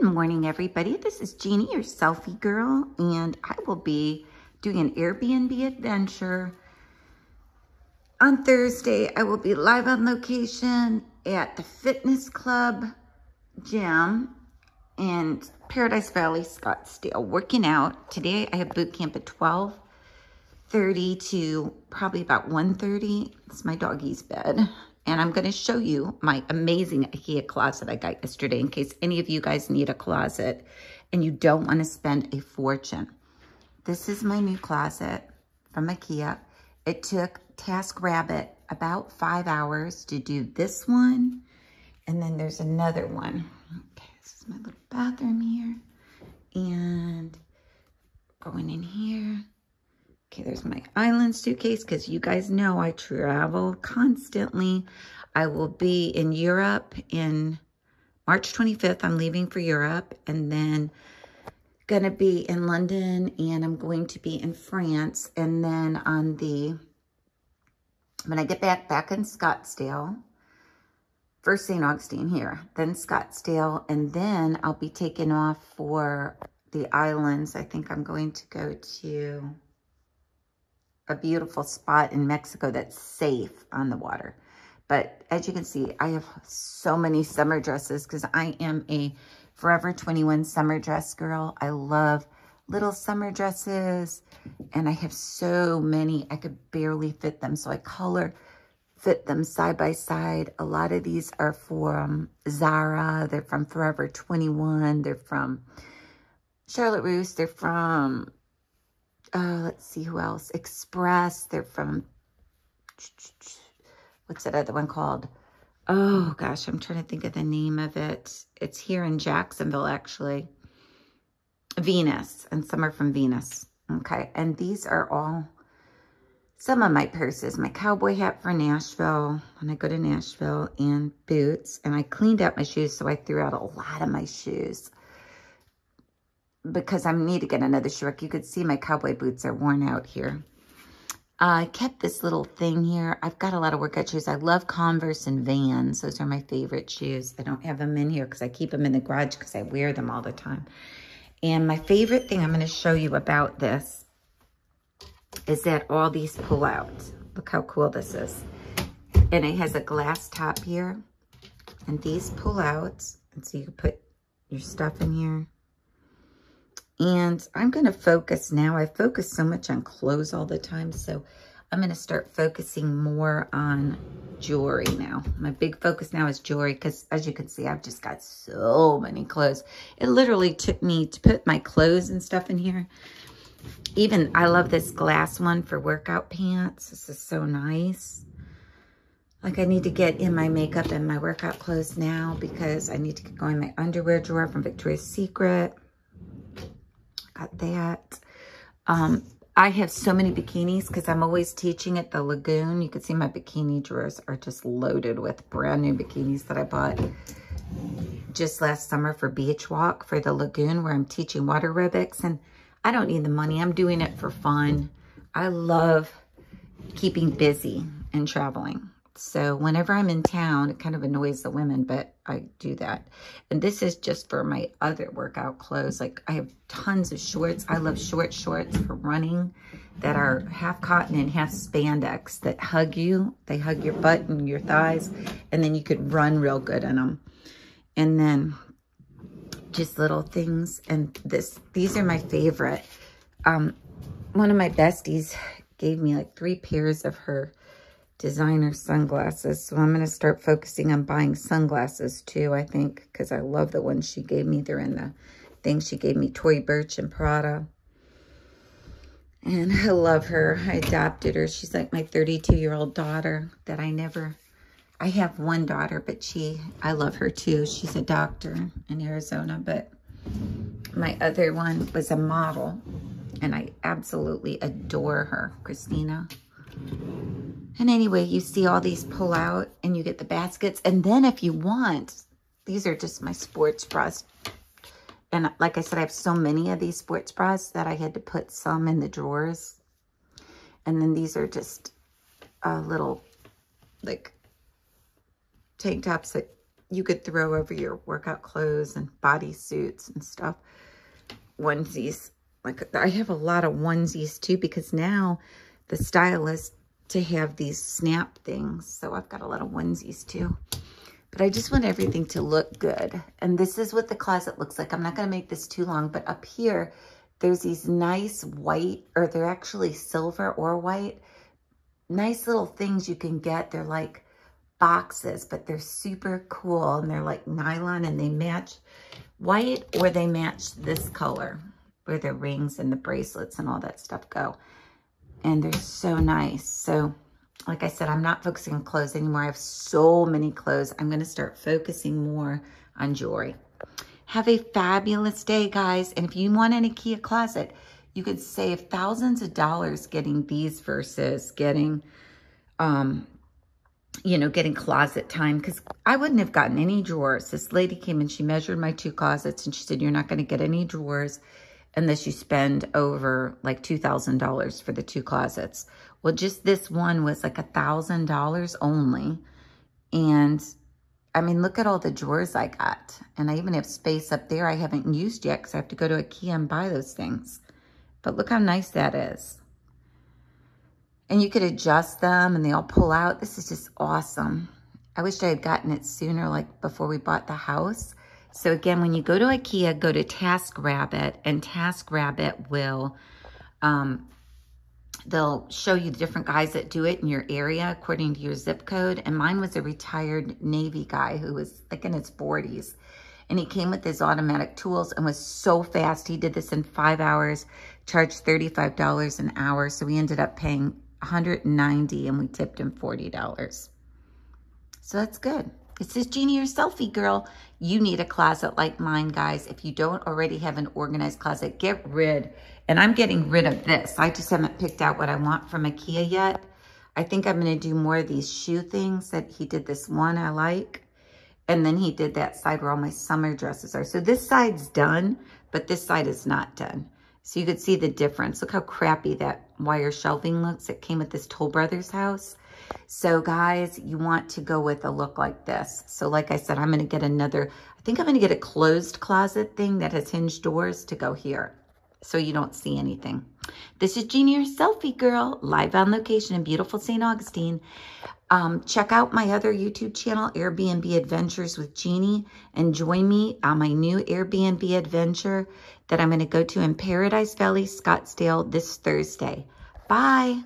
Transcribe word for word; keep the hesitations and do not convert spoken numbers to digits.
Good morning, everybody. This is Jeannie, your selfie girl, and I will be doing an Airbnb adventure. On Thursday, I will be live on location at the fitness club gym in Paradise Valley, Scottsdale, working out. Today, I have boot camp at twelve thirty to probably about one thirty. It's my doggy's bed. And I'm going to show you my amazing IKEA closet I got yesterday in case any of you guys need a closet and you don't want to spend a fortune. This is my new closet from IKEA. It took TaskRabbit about five hours to do this one. And then there's another one. Okay, this is my little bathroom here. And going in here. Okay, there's my island suitcase because you guys know I travel constantly. I will be in Europe in March twenty-fifth. I'm leaving for Europe and then going to be in London and I'm going to be in France. And then on the, when I get back, back in Scottsdale, first Saint Augustine here, then Scottsdale, and then I'll be taking off for the islands. I think I'm going to go to a beautiful spot in Mexico that's safe on the water. But as you can see, I have so many summer dresses because I am a Forever twenty-one summer dress girl. I love little summer dresses and I have so many, I could barely fit them. So I color fit them side by side. A lot of these are from Zara. They're from Forever twenty-one. They're from Charlotte Russe. They're from Uh, let's see who else. Express. They're from, what's that other one called? Oh, gosh, I'm trying to think of the name of it. It's here in Jacksonville, actually. Venus. And some are from Venus. Okay. And these are all some of my purses. My cowboy hat for Nashville when I go to Nashville, and boots. And I cleaned out my shoes, so I threw out a lot of my shoes, because I need to get another shoe rack. You could see my cowboy boots are worn out here. Uh, I kept this little thing here. I've got a lot of workout shoes. I love Converse and Vans. Those are my favorite shoes. I don't have them in here because I keep them in the garage because I wear them all the time. And my favorite thing I'm going to show you about this is that all these pull out. Look how cool this is. And it has a glass top here. And these pull out. And so you can put your stuff in here. And I'm going to focus now. I focus so much on clothes all the time. So I'm going to start focusing more on jewelry now. My big focus now is jewelry because, as you can see, I've just got so many clothes. It literally took me to put my clothes and stuff in here. Even, I love this glass one for workout pants. This is so nice. Like, I need to get in my makeup and my workout clothes now because I need to go in my underwear drawer from Victoria's Secret. Got that. Um, I have so many bikinis because I'm always teaching at the lagoon. You can see my bikini drawers are just loaded with brand new bikinis that I bought just last summer for beach walk for the lagoon where I'm teaching water aerobics. And I don't need the money. I'm doing it for fun. I love keeping busy and traveling. So whenever I'm in town, it kind of annoys the women, but I do that. And this is just for my other workout clothes. Like, I have tons of shorts. I love short shorts for running that are half cotton and half spandex that hug you. They hug your butt and your thighs, and then you could run real good in them. And then just little things. And this, these are my favorite. Um, one of my besties gave me like three pairs of her designer sunglasses. So I'm going to start focusing on buying sunglasses too, I think, because I love the ones she gave me. They're in the thing she gave me, Tory Burch and Prada. And I love her. I adopted her. She's like my thirty-two-year-old daughter that I never, I have one daughter, but she, I love her too. She's a doctor in Arizona, but my other one was a model, and I absolutely adore her, Christina. And anyway, you see all these pull out and you get the baskets. And then if you want, these are just my sports bras. And like I said, I have so many of these sports bras that I had to put some in the drawers. And then these are just uh, little like tank tops that you could throw over your workout clothes and bodysuits and stuff. Onesies. Like, I have a lot of onesies too, because now the style is to have these snap things. So I've got a lot of onesies too. But I just want everything to look good. And this is what the closet looks like. I'm not going to make this too long, but up here, there's these nice white, or they're actually silver or white, nice little things you can get. They're like boxes, but they're super cool. And they're like nylon, and they match white, or they match this color where the rings and the bracelets and all that stuff go. And they're so nice. So like I said, I'm not focusing on clothes anymore. I have so many clothes. I'm going to start focusing more on jewelry. Have a fabulous day, guys. And if you want an IKEA closet, you could save thousands of dollars getting these versus getting, um, you know, getting closet time. Because I wouldn't have gotten any drawers. This lady came and she measured my two closets and she said, you're not going to get any drawers unless you spend over like two thousand dollars for the two closets. Well, just this one was like one thousand dollars only. And I mean, look at all the drawers I got. And I even have space up there I haven't used yet because I have to go to IKEA and buy those things. But look how nice that is. And you could adjust them and they all pull out. This is just awesome. I wish I had gotten it sooner, like before we bought the house. So again, when you go to IKEA, go to TaskRabbit, and TaskRabbit will, um, they'll show you the different guys that do it in your area according to your zip code. And mine was a retired Navy guy who was like in his forties. And he came with his automatic tools and was so fast. He did this in five hours, charged thirty-five dollars an hour. So we ended up paying one hundred ninety dollars and we tipped him forty dollars. So that's good. It says, Jeannie, you're a selfie girl. You need a closet like mine, guys. If you don't already have an organized closet, get rid. And I'm getting rid of this. I just haven't picked out what I want from IKEA yet. I think I'm going to do more of these shoe things that he did. This one I like. And then he did that side where all my summer dresses are. So this side's done, but this side is not done. So you could see the difference. Look how crappy that wire shelving looks. It came with this Toll Brothers house. So guys, you want to go with a look like this. So like I said, I'm going to get another, I think I'm going to get a closed closet thing that has hinged doors to go here, so you don't see anything. This is Jeannie, your selfie girl, live on location in beautiful Saint Augustine. Um, check out my other YouTube channel, Airbnb Adventures with Jeannie, and join me on my new Airbnb adventure that I'm going to go to in Paradise Valley, Scottsdale this Thursday. Bye.